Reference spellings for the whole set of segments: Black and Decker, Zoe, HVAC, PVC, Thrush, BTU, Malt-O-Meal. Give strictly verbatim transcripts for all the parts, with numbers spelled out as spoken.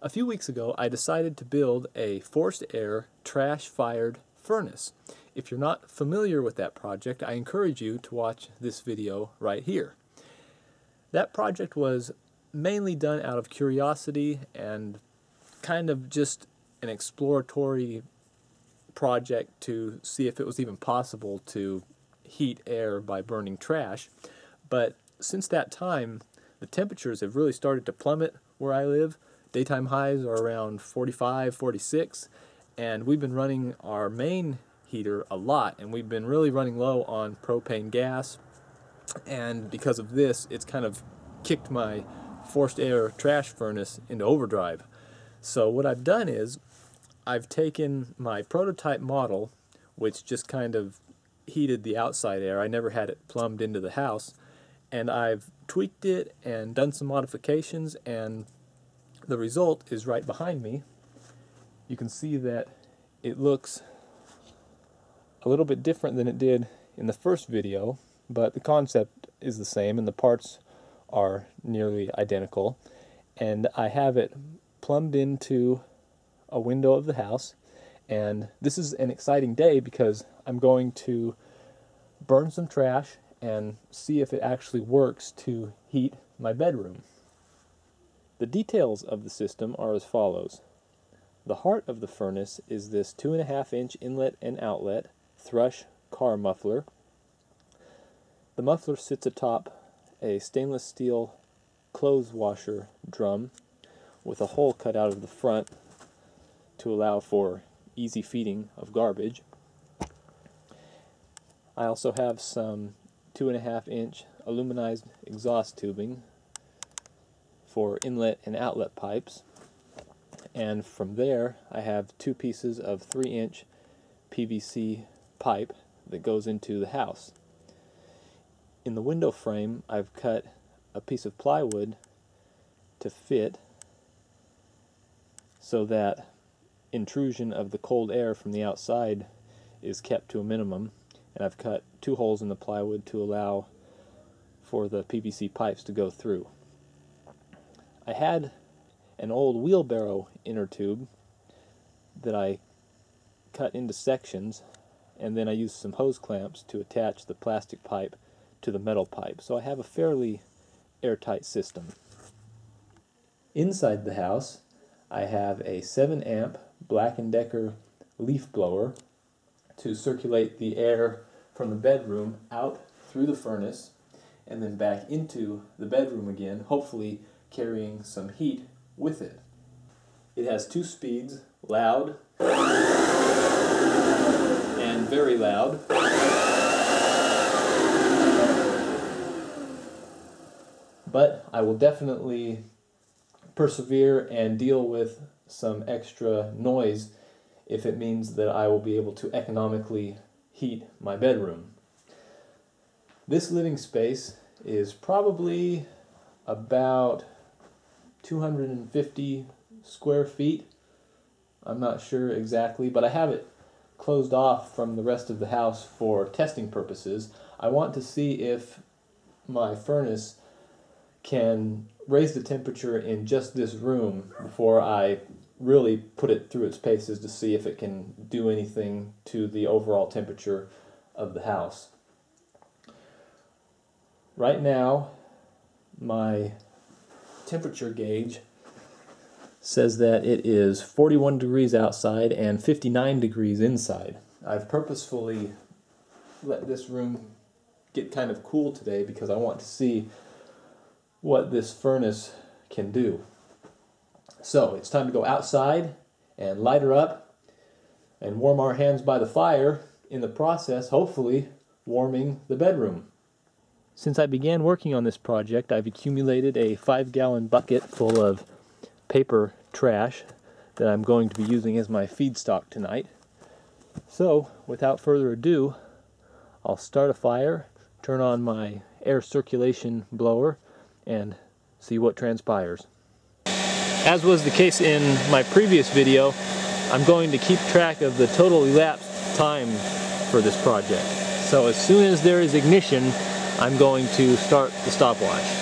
A few weeks ago, I decided to build a forced air trash-fired furnace. If you're not familiar with that project, I encourage you to watch this video right here. That project was mainly done out of curiosity and kind of just an exploratory project to see if it was even possible to heat air by burning trash. But since that time, the temperatures have really started to plummet where I live. Daytime highs are around forty-five, forty-six, and we've been running our main heater a lot, and we've been really running low on propane gas, and because of this, it's kind of kicked my forced air trash furnace into overdrive. So what I've done is I've taken my prototype model, which just kind of heated the outside air. I never had it plumbed into the house, and I've tweaked it and done some modifications, and the result is right behind me. You can see that it looks a little bit different than it did in the first video, but the concept is the same and the parts are nearly identical. And I have it plumbed into a window of the house, and this is an exciting day because I'm going to burn some trash and see if it actually works to heat my bedroom. The details of the system are as follows. The heart of the furnace is this two and a half inch inlet and outlet Thrush car muffler. The muffler sits atop a stainless steel clothes washer drum with a hole cut out of the front to allow for easy feeding of garbage. I also have some two and a half inch aluminized exhaust tubing for inlet and outlet pipes, and from there I have two pieces of three inch P V C pipe that goes into the house. In the window frame I've cut a piece of plywood to fit so that intrusion of the cold air from the outside is kept to a minimum, and I've cut two holes in the plywood to allow for the P V C pipes to go through. I had an old wheelbarrow inner tube that I cut into sections, and then I used some hose clamps to attach the plastic pipe to the metal pipe. So I have a fairly airtight system. Inside the house I have a seven amp Black and Decker leaf blower to circulate the air from the bedroom out through the furnace and then back into the bedroom again, hopefully carrying some heat with it. It has two speeds, loud and very loud. But I will definitely persevere and deal with some extra noise if it means that I will be able to economically heat my bedroom. This living space is probably about two hundred fifty square feet. I'm not sure exactly, but I have it closed off from the rest of the house for testing purposes. I want to see if my furnace can raise the temperature in just this room before I really put it through its paces to see if it can do anything to the overall temperature of the house. Right now, my temperature gauge says that it is forty-one degrees outside and fifty-nine degrees inside. I've purposefully let this room get kind of cool today because I want to see what this furnace can do. So it's time to go outside and light her up and warm our hands by the fire, in the process hopefully warming the bedroom. Since I began working on this project, I've accumulated a five gallon bucket full of paper trash that I'm going to be using as my feedstock tonight. So without further ado, I'll start a fire, turn on my air circulation blower, and see what transpires. As was the case in my previous video, I'm going to keep track of the total elapsed time for this project. So as soon as there is ignition, I'm going to start the stopwatch.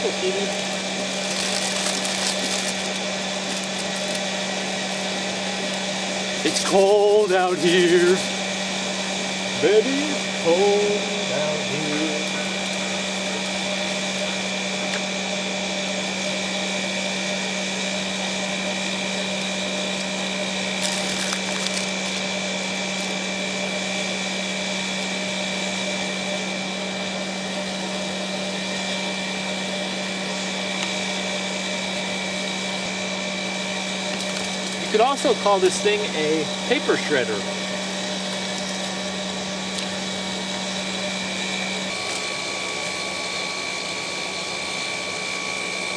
careful, Stevie. It's cold out here. Baby, it's cold out here. You could also call this thing a paper shredder.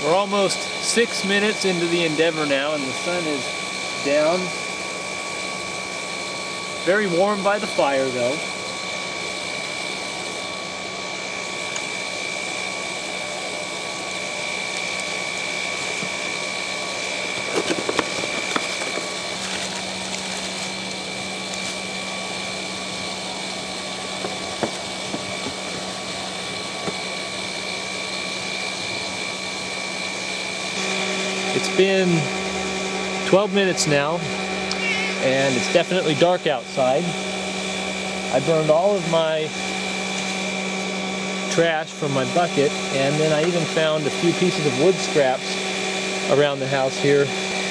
We're almost six minutes into the endeavor now, and the sun is down. Very warm by the fire, though. It's been twelve minutes now, and it's definitely dark outside. I burned all of my trash from my bucket, and then I even found a few pieces of wood scraps around the house here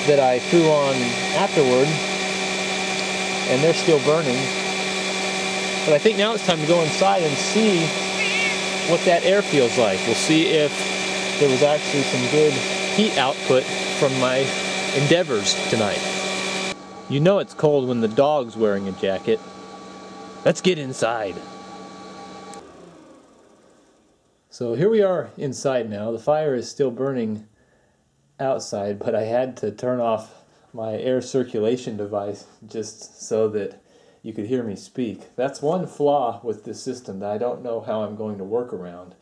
that I threw on afterward, and they're still burning. But I think now it's time to go inside and see what that air feels like. We'll see if there was actually some good heat output from my endeavors tonight. You know it's cold when the dog's wearing a jacket. Let's get inside. So here we are inside now. The fire is still burning outside, but I had to turn off my air circulation device just so that you could hear me speak. That's one flaw with this system that I don't know how I'm going to work around.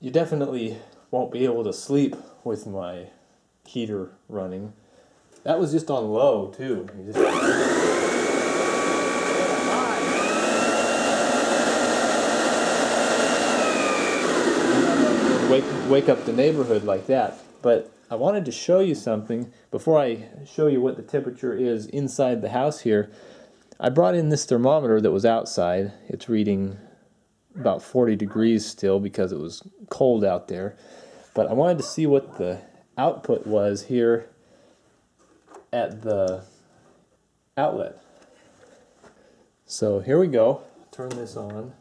You definitely won't be able to sleep with my heater running. That was just on low too. You just... wake, wake up the neighborhood like that. But I wanted to show you something. Before I show you what the temperature is inside the house here, I brought in this thermometer that was outside. It's reading about forty degrees still because it was cold out there. But I wanted to see what the output was here at the outlet. So here we go. Turn this on.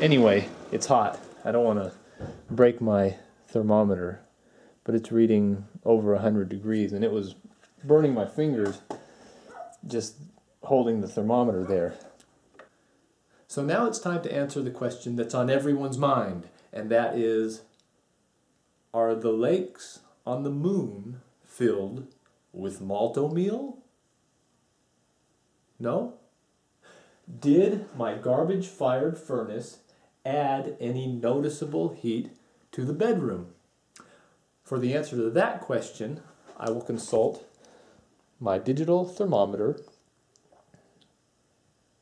Anyway, it's hot. I don't want to break my thermometer, but it's reading over one hundred degrees, and it was burning my fingers just holding the thermometer there. So now it's time to answer the question that's on everyone's mind, and that is, are the lakes on the moon filled with Malt-O-Meal? No? Did my garbage-fired furnace add any noticeable heat to the bedroom? For the answer to that question, I will consult my digital thermometer,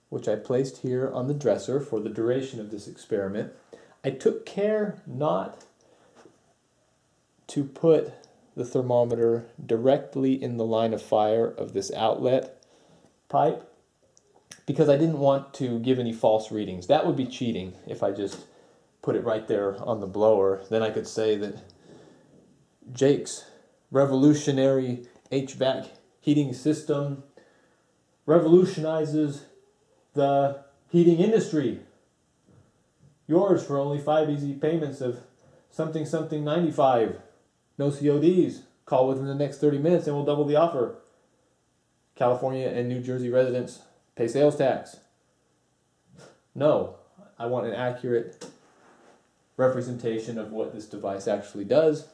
which I placed here on the dresser for the duration of this experiment. I took care not to put the thermometer directly in the line of fire of this outlet pipe, because I didn't want to give any false readings. That would be cheating if I just put it right there on the blower. Then I could say that Jake's revolutionary H V A C heating system revolutionizes the heating industry. Yours for only five easy payments of something something ninety-five. No C O Ds. Call within the next thirty minutes and we'll double the offer. California and New Jersey residents pay sales tax. No, I want an accurate representation of what this device actually does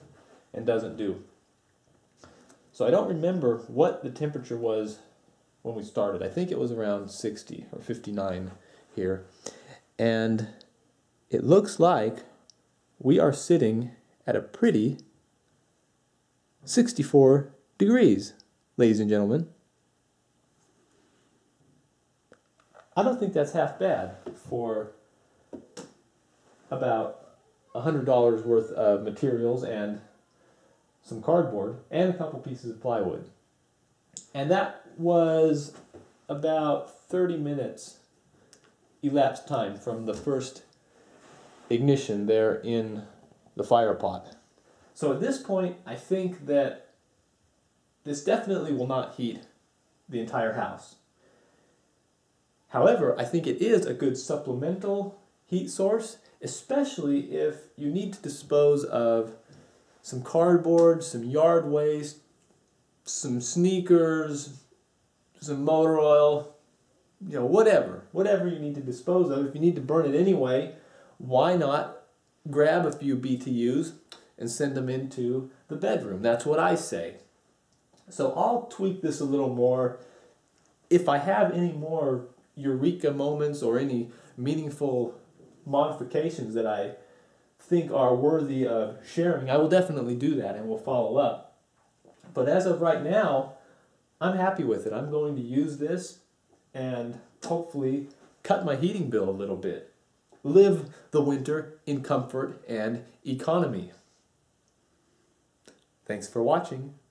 and doesn't do. So I don't remember what the temperature was when we started. I think it was around sixty or fifty-nine here. And it looks like we are sitting at a pretty sixty-four degrees, ladies and gentlemen. I don't think that's half bad for about one hundred dollars worth of materials and some cardboard and a couple pieces of plywood. And that was about thirty minutes elapsed time from the first ignition there in the fire pot. So at this point, I think that this definitely will not heat the entire house. However, I think it is a good supplemental heat source, especially if you need to dispose of some cardboard, some yard waste, some sneakers, some motor oil, you know, whatever. Whatever you need to dispose of. If you need to burn it anyway, why not grab a few B T Us and send them into the bedroom? That's what I say. So I'll tweak this a little more. If I have any more eureka moments or any meaningful modifications that I think are worthy of sharing, I will definitely do that and we'll follow up. But as of right now, I'm happy with it. I'm going to use this and hopefully cut my heating bill a little bit. Live the winter in comfort and economy. Thanks for watching.